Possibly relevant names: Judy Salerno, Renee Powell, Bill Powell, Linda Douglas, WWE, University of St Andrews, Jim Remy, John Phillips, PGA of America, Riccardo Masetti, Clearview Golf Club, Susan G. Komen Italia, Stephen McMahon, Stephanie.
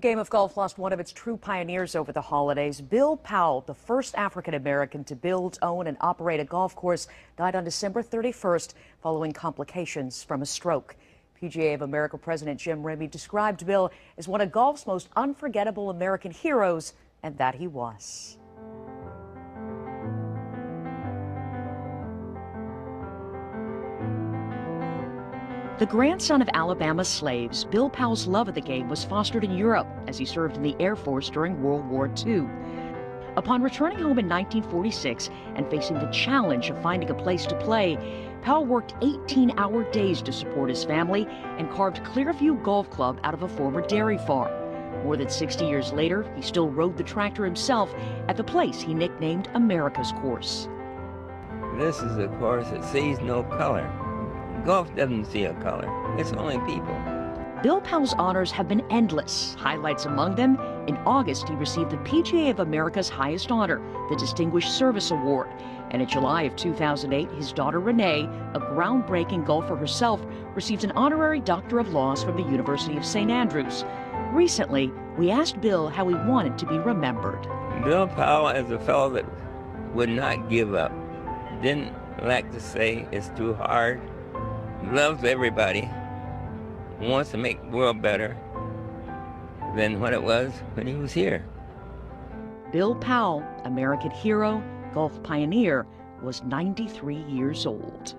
The game of golf lost one of its true pioneers over the holidays. Bill Powell, the first African-American to build, own, and operate a golf course, died on December 31st following complications from a stroke. PGA of America President Jim Remy described Bill as one of golf's most unforgettable American heroes, and that he was. The grandson of Alabama slaves, Bill Powell's love of the game was fostered in Europe as he served in the Air Force during World War II. Upon returning home in 1946 and facing the challenge of finding a place to play, Powell worked 18-hour days to support his family and carved Clearview Golf Club out of a former dairy farm. More than 60 years later, he still rode the tractor himself at the place he nicknamed America's Course. This is a course that sees no color. Golf doesn't see a color, it's only people. Bill Powell's honors have been endless. Highlights among them, in August he received the PGA of America's highest honor, the Distinguished Service Award. And in July of 2008, his daughter Renee, a groundbreaking golfer herself, received an honorary Doctor of Laws from the University of St Andrews. Recently, we asked Bill how he wanted to be remembered. Bill Powell is a fellow that would not give up, didn't like to say it's too hard, loves everybody, wants to make the world better than what it was when he was here. Bill Powell, American hero, golf pioneer, was 93 years old.